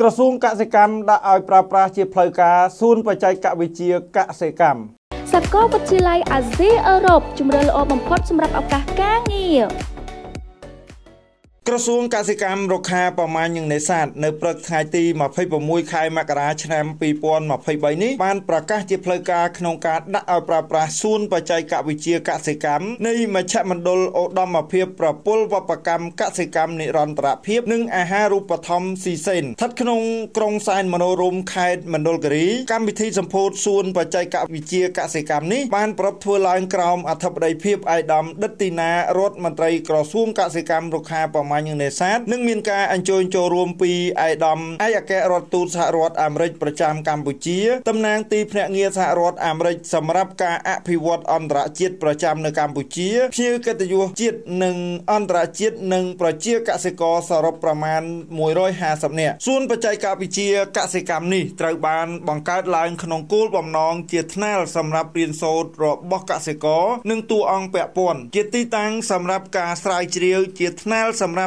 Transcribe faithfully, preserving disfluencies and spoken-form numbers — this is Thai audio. กระทรวงเกษตรกรรมได้เอาปราปราเชียพลอยกาซูนปัจจัยกะวิเชียกเกษตรกรรมกระทรวงเกษตรกรรมได้เอาปราปราเชียพลอยกาซูนปัจจัยกะวิเชียกเกษตรกรรมกระทรวงเกษตรกรรมได้เอาปราปราเชียพลอยกาซูนปัจจัยกะวิเชียกเกษตรกรรม สกอตวิทยาลัยอาเซียนยุโรปจุมเรลโอมพอดสำหรับโอกาสการเงียบสกอตวิทยาลัยอาเซียนยุโรปจุมเรลโอมพอดสำหรับโอกาสการเงียบสกอตวิทยาลัยอาเซียนยุโรปจุมเรลโอมพอดสำหรับโอกาสการเงียบสกอตวิทยาลัยอาเซียนยุโรปจุมเรลโอมพอดสำหรับโอกาสการเงียบ กระทรวงเกษตรกรรมราคาประมาณหนึ่งในสัตว์ในประเทศไทยตีมาเผยประมุ่ยคายมากราชนะปีสองพันห้าร้อยหกสิบเจ็ดกระทรวงเกษตรกรรมราคาประมาณหนึ่งในสัตว์ในประเทศไทยตีมาเผยประมุ่ยคายมากราชนะปีสองพันห้าร้อยหกสิบเจ็ดกระทรวงเกษตรกรรมราคาประมาณหนึ่งในสัตว์ในประเทศไทยตีมาเผยประมุ่ยคายมากราชนะปีสองพันห้าร้อยหกสิบเจ็ด หนึ่งเมียนกาอัญโจนโจรวมปีไอดอมไออาแกรตูสหรัฐอเมริกประธานคณะกรรมการกระทรวงเกษตรกรรมได้เอาปราปราเชียพลอยกาซูนปัจจัยกะวิเชียกเกษตรกรรมกระทรวงเกษตรกรรมได้เอาปราปราเชียพลอยกาซูนปัจจัยกะวิเชียกเกษตรกรรม สำหรั